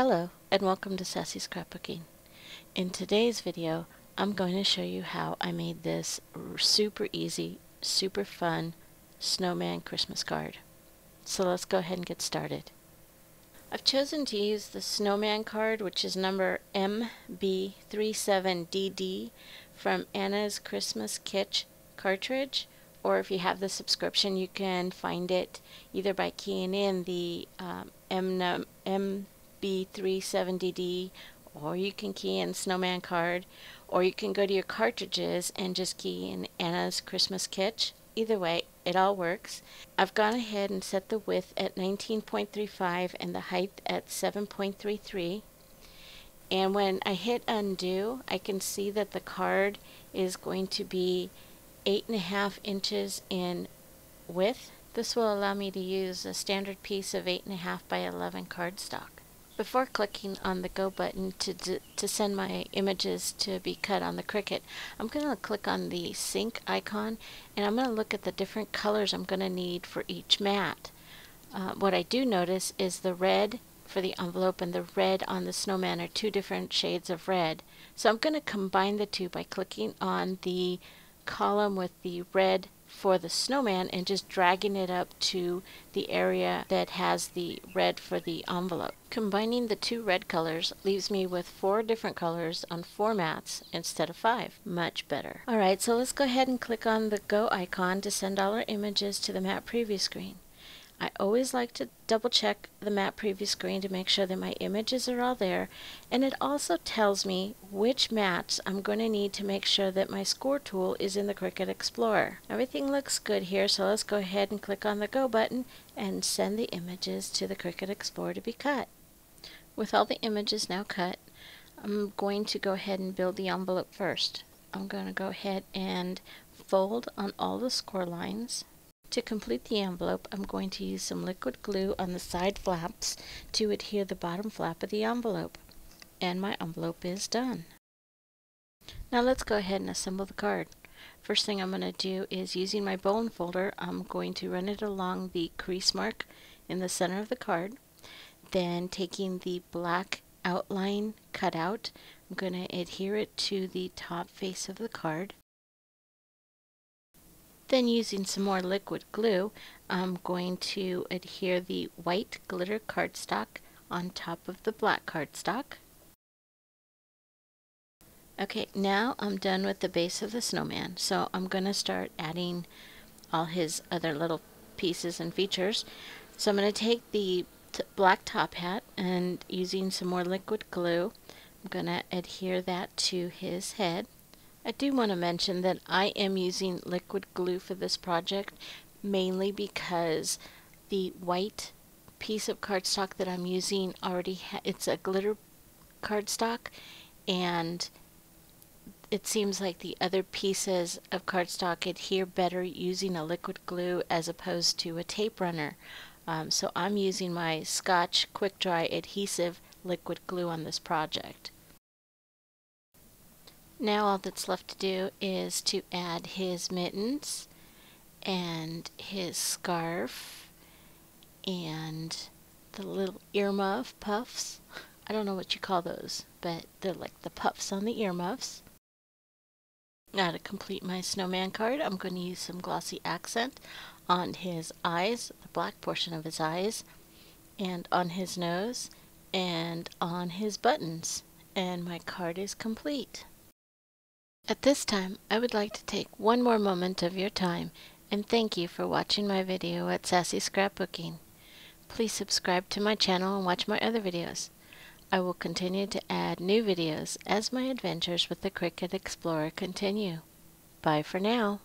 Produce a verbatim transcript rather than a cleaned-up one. Hello and welcome to Sassi's Scrapbooking. In today's video I'm going to show you how I made this super easy, super fun snowman Christmas card. So let's go ahead and get started. I've chosen to use the snowman card, which is number M B three seven D D from Anna's Christmas Kitsch cartridge, or if you have the subscription you can find it either by keying in the um, M B three seven D D, or you can key in snowman card, or you can go to your cartridges and just key in Anna's Christmas Kitsch. Either way, it all works. I've gone ahead and set the width at nineteen point three five and the height at seven point three three. And when I hit undo, I can see that the card is going to be eight and a half inches in width. This will allow me to use a standard piece of eight and a half by eleven cardstock. Before clicking on the go button to, d to send my images to be cut on the Cricut, I'm going to click on the sync icon and I'm going to look at the different colors I'm going to need for each mat. Uh, what I do notice is the red for the envelope and the red on the snowman are two different shades of red. So I'm going to combine the two by clicking on the column with the red for the snowman and just dragging it up to the area that has the red for the envelope. Combining the two red colors leaves me with four different colors on four mats instead of five. Much better. Alright, so let's go ahead and click on the go icon to send all our images to the map preview screen. I always like to double check the map preview screen to make sure that my images are all there, and it also tells me which mats I'm going to need to make sure that my score tool is in the Cricut Explorer. Everything looks good here, so let's go ahead and click on the go button and send the images to the Cricut Explorer to be cut. With all the images now cut, I'm going to go ahead and build the envelope first. I'm going to go ahead and fold on all the score lines. To complete the envelope, I'm going to use some liquid glue on the side flaps to adhere the bottom flap of the envelope. And my envelope is done. Now let's go ahead and assemble the card. First thing I'm going to do is, using my bone folder, I'm going to run it along the crease mark in the center of the card. Then, taking the black outline cutout, I'm going to adhere it to the top face of the card. Then, using some more liquid glue, I'm going to adhere the white glitter cardstock on top of the black cardstock. Okay, now I'm done with the base of the snowman, so I'm going to start adding all his other little pieces and features. So I'm going to take the t black top hat, and using some more liquid glue, I'm going to adhere that to his head. I do want to mention that I am using liquid glue for this project mainly because the white piece of cardstock that I'm using already ha it's a glitter cardstock, and it seems like the other pieces of cardstock adhere better using a liquid glue as opposed to a tape runner. Um, so I'm using my Scotch Quick Dry adhesive liquid glue on this project. Now all that's left to do is to add his mittens and his scarf and the little earmuff puffs. I don't know what you call those, but they're like the puffs on the earmuffs. Now, to complete my snowman card, I'm going to use some glossy accent on his eyes, the black portion of his eyes, and on his nose, and on his buttons. And my card is complete. At this time, I would like to take one more moment of your time and thank you for watching my video at Sassi's Scrapbooking. Please subscribe to my channel and watch my other videos. I will continue to add new videos as my adventures with the Cricut Explorer continue. Bye for now.